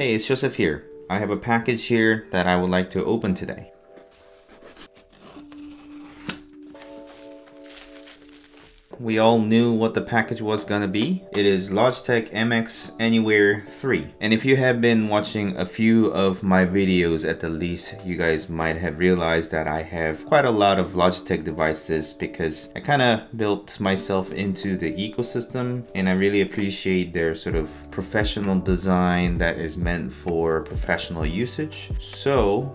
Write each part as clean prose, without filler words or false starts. Hey, it's Joseph here. I have a package here that I would like to open today. We all knew what the package was gonna be. It is Logitech MX Anywhere 3. And if you have been watching a few of my videos at the least, you guys might have realized that I have quite a lot of Logitech devices because I kind of built myself into the ecosystem, and I really appreciate their sort of professional design that is meant for professional usage. So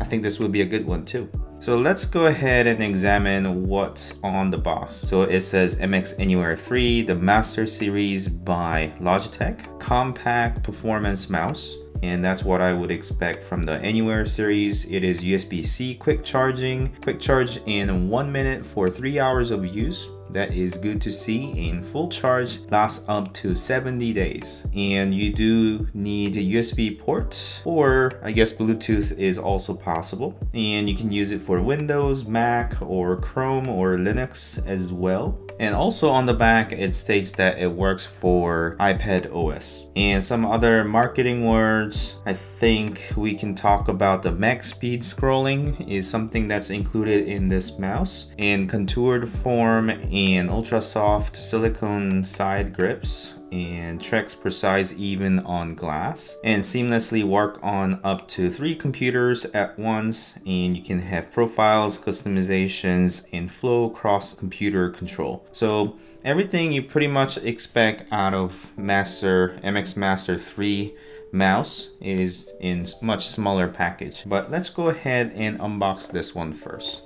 I think this will be a good one too. So let's go ahead and examine what's on the box. So it says MX Anywhere 3, the Master Series by Logitech, compact performance mouse. And that's what I would expect from the Anywhere series. It is USB-C quick charge in 1 minute for 3 hours of use. That is good to see, and full charge lasts up to 70 days. And you do need a USB port, or I guess Bluetooth is also possible. And you can use it for Windows, Mac, or Chrome, or Linux as well. And also on the back, it states that it works for iPad OS. And some other marketing words, I think we can talk about the MagSpeed scrolling is something that's included in this mouse, and contoured form and ultra soft silicone side grips, and tracks precise even on glass, and seamlessly work on up to 3 computers at once. And you can have profiles, customizations, and flow cross computer control. So everything you pretty much expect out of MX Master 3 mouse is in much smaller package. But let's go ahead and unbox this one first.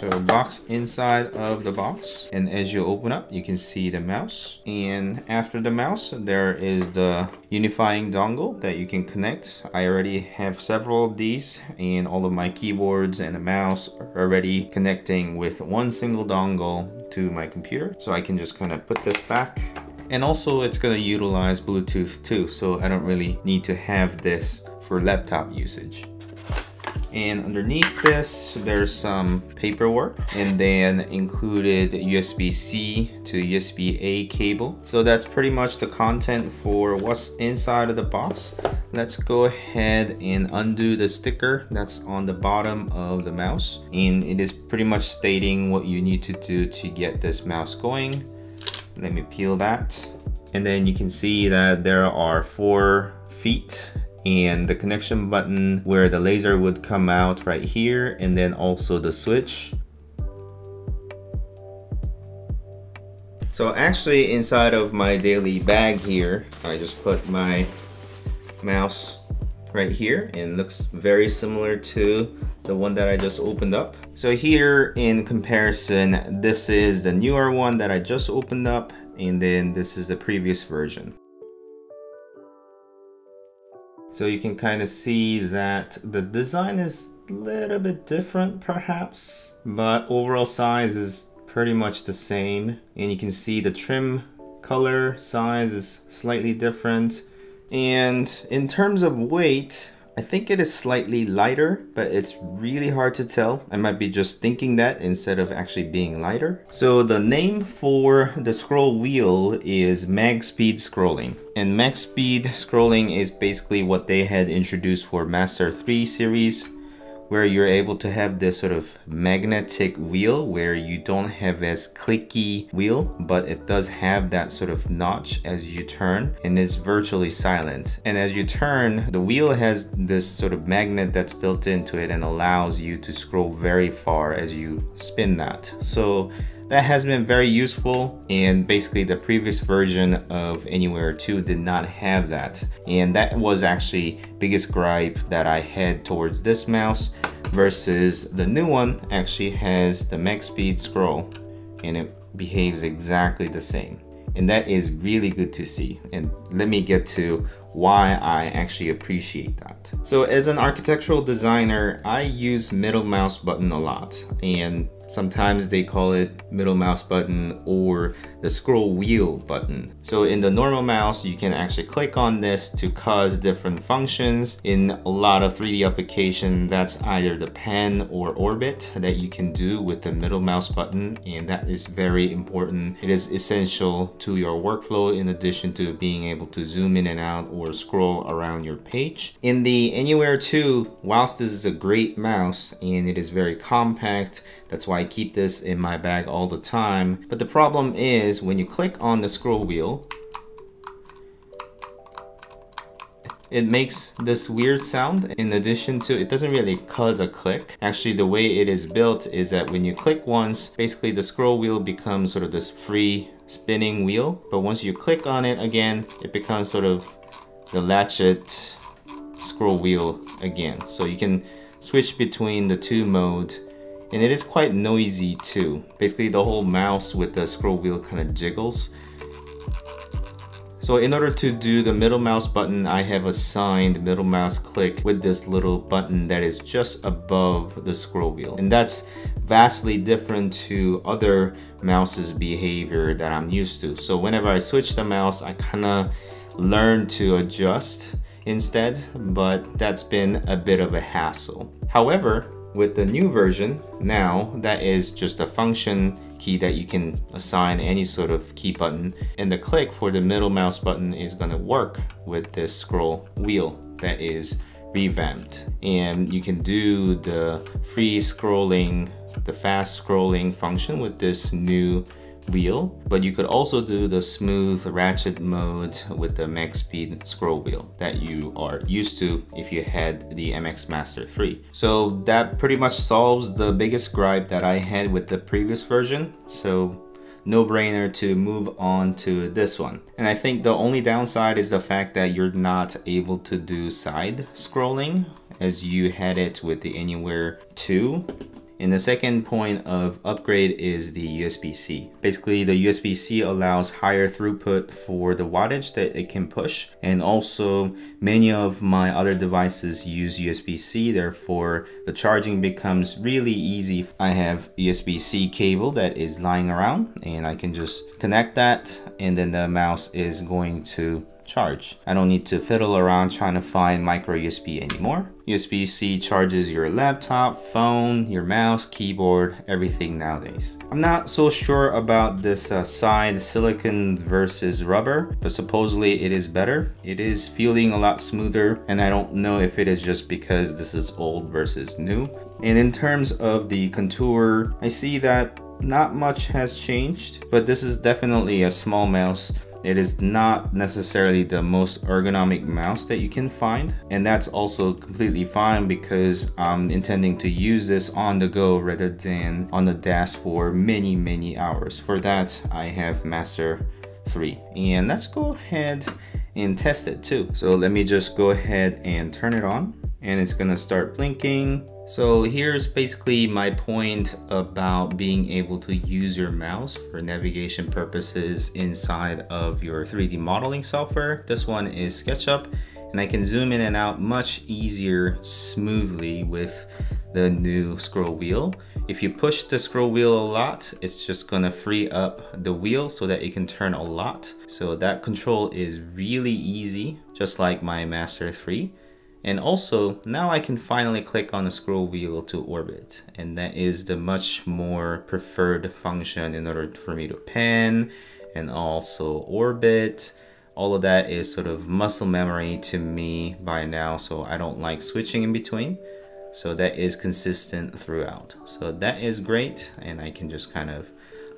So box inside of the box, and as you open up, you can see the mouse. And after the mouse, there is the unifying dongle that you can connect. I already have several of these, and all of my keyboards and the mouse are already connecting with one single dongle to my computer. So I can just kind of put this back. And also it's going to utilize Bluetooth too, so I don't really need to have this for laptop usage. And underneath this, there's some paperwork, and then included USB-C to USB-A cable. So that's pretty much the content for what's inside of the box. Let's go ahead and undo the sticker that's on the bottom of the mouse. And it is pretty much stating what you need to do to get this mouse going. Let me peel that. And then you can see that there are 4 feet, and the connection button where the laser would come out right here, and then also the switch. So actually inside of my daily bag here, I just put my mouse right here, and it looks very similar to the one that I just opened up. So here in comparison, this is the newer one that I just opened up, and then this is the previous version. So you can kind of see that the design is a little bit different perhaps, but overall size is pretty much the same. And you can see the trim color size is slightly different. And in terms of weight, I think it is slightly lighter, but it's really hard to tell. I might be just thinking that instead of actually being lighter. So the name for the scroll wheel is MagSpeed scrolling. And MagSpeed scrolling is basically what they had introduced for Master 3 series, where you're able to have this sort of magnetic wheel where you don't have as clicky wheel, but it does have that sort of notch as you turn, and it's virtually silent. And as you turn, the wheel has this sort of magnet that's built into it and allows you to scroll very far as you spin that. So that has been very useful, and basically the previous version of Anywhere 2 did not have that. And that was actually biggest gripe that I had towards this mouse versus the new one. Actually has the MagSpeed scroll, and it behaves exactly the same. And that is really good to see. And let me get to why I actually appreciate that. So as an architectural designer, I use middle mouse button a lot, and Sometimes they call it middle mouse button or the scroll wheel button. So in the normal mouse, you can actually click on this to cause different functions. In a lot of 3D applications, that's either the pen or orbit that you can do with the middle mouse button, and that is very important. It is essential to your workflow in addition to being able to zoom in and out or scroll around your page. In the Anywhere 2, whilst this is a great mouse and it is very compact, that's why I keep this in my bag all the time. But the problem is when you click on the scroll wheel, it makes this weird sound. In addition to, it doesn't really cause a click. Actually, the way it is built is that when you click once, basically the scroll wheel becomes sort of this free spinning wheel. But once you click on it again, it becomes sort of the latchet scroll wheel again. So you can switch between the two modes. And it is quite noisy too. Basically the whole mouse with the scroll wheel kind of jiggles. So in order to do the middle mouse button, I have assigned middle mouse click with this little button that is just above the scroll wheel. And that's vastly different to other mouse's behavior that I'm used to. So whenever I switch the mouse, I kind of learn to adjust instead, but that's been a bit of a hassle. However, with the new version, now that is just a function key that you can assign any sort of key button, and the click for the middle mouse button is going to work with this scroll wheel that is revamped. And you can do the free scrolling, the fast scrolling function with this new wheel, but you could also do the smooth ratchet mode with the MagSpeed scroll wheel that you are used to if you had the MX Master 3. So that pretty much solves the biggest gripe that I had with the previous version. So no-brainer to move on to this one. And I think the only downside is the fact that you're not able to do side scrolling as you had it with the Anywhere 2. And the second point of upgrade is the USB-C. Basically, the USB-C allows higher throughput for the wattage that it can push. And also, many of my other devices use USB-C, therefore the charging becomes really easy. I have USB-C cable that is lying around, and I can just connect that, and then the mouse is going to charge. I don't need to fiddle around trying to find micro USB anymore. USB-C charges your laptop, phone, your mouse, keyboard, everything nowadays. I'm not so sure about this side silicon versus rubber, but supposedly it is better. It is feeling a lot smoother, and I don't know if it is just because this is old versus new. And in terms of the contour, I see that not much has changed, but this is definitely a small mouse. It is not necessarily the most ergonomic mouse that you can find. And that's also completely fine because I'm intending to use this on the go rather than on the desk for many, many hours. For that, I have Master 3. And let's go ahead and test it too. So let me just go ahead and turn it on, and it's gonna start blinking. So here's basically my point about being able to use your mouse for navigation purposes inside of your 3D modeling software. This one is SketchUp, and I can zoom in and out much easier smoothly with the new scroll wheel. If you push the scroll wheel a lot, it's just gonna free up the wheel so that it can turn a lot. So that control is really easy, just like my Master 3. And also, now I can finally click on the scroll wheel to orbit. And that is the much more preferred function in order for me to pen and also orbit. All of that is sort of muscle memory to me by now, so I don't like switching in between. So that is consistent throughout. So that is great, and I can just kind of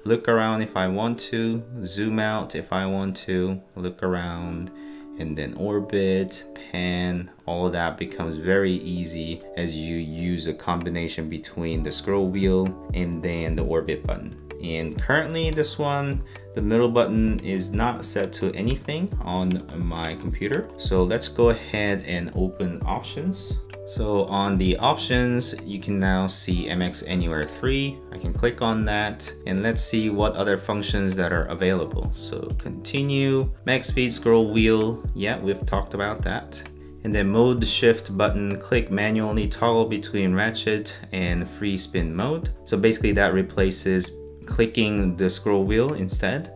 look around if I want to, zoom out if I want to, look around, and then orbit, pen, all of that becomes very easy as you use a combination between the scroll wheel and then the orbit button. And currently this one, the middle button is not set to anything on my computer. So let's go ahead and open options. So on the options, you can now see MX Anywhere 3. I can click on that, and let's see what other functions that are available. So continue, MagSpeed scroll wheel. Yeah, we've talked about that. and then mode shift button, click manually, toggle between ratchet and free spin mode. So basically that replaces clicking the scroll wheel instead.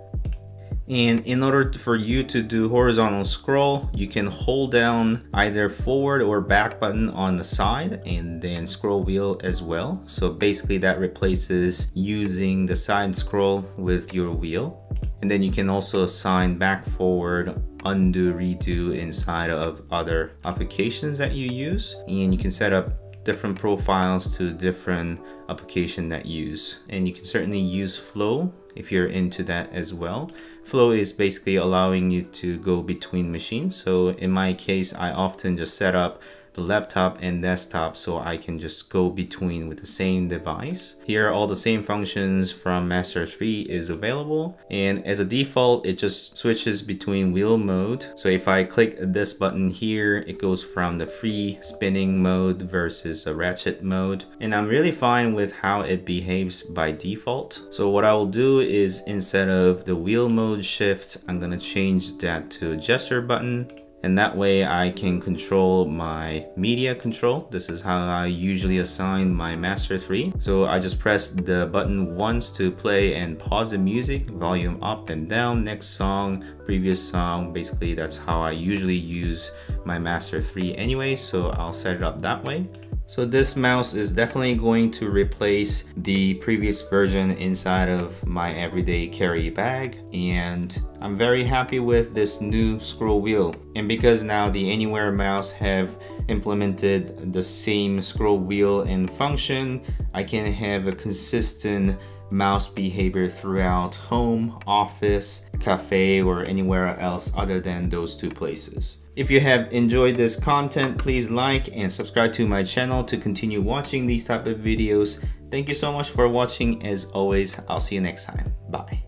And in order for you to do horizontal scroll, you can hold down either forward or back button on the side and then scroll wheel as well. So basically that replaces using the side scroll with your wheel. And then you can also assign back, forward, undo, redo inside of other applications that you use. And you can set up different profiles to different application that you use. And you can certainly use flow if you're into that as well. Flow is basically allowing you to go between machines. So in my case, I often just set up the laptop and desktop so I can just go between with the same device. Here, all the same functions from Master 3 is available. And as a default, it just switches between wheel mode. So if I click this button here, it goes from the free spinning mode versus a ratchet mode. And I'm really fine with how it behaves by default. So what I will do is instead of the wheel mode shift, I'm gonna change that to gesture button. And that way I can control my media control. This is how I usually assign my Master 3. So I just press the button once to play and pause the music, volume up and down, next song, previous song. Basically that's how I usually use my Master 3 anyway, so I'll set it up that way. So this mouse is definitely going to replace the previous version inside of my everyday carry bag. And I'm very happy with this new scroll wheel. And because now the Anywhere mouse have implemented the same scroll wheel and function, I can have a consistent mouse behavior throughout home, office, cafe, or anywhere else other than those two places. If you have enjoyed this content, please like and subscribe to my channel to continue watching these type of videos. Thank you so much for watching. As always, I'll see you next time. Bye.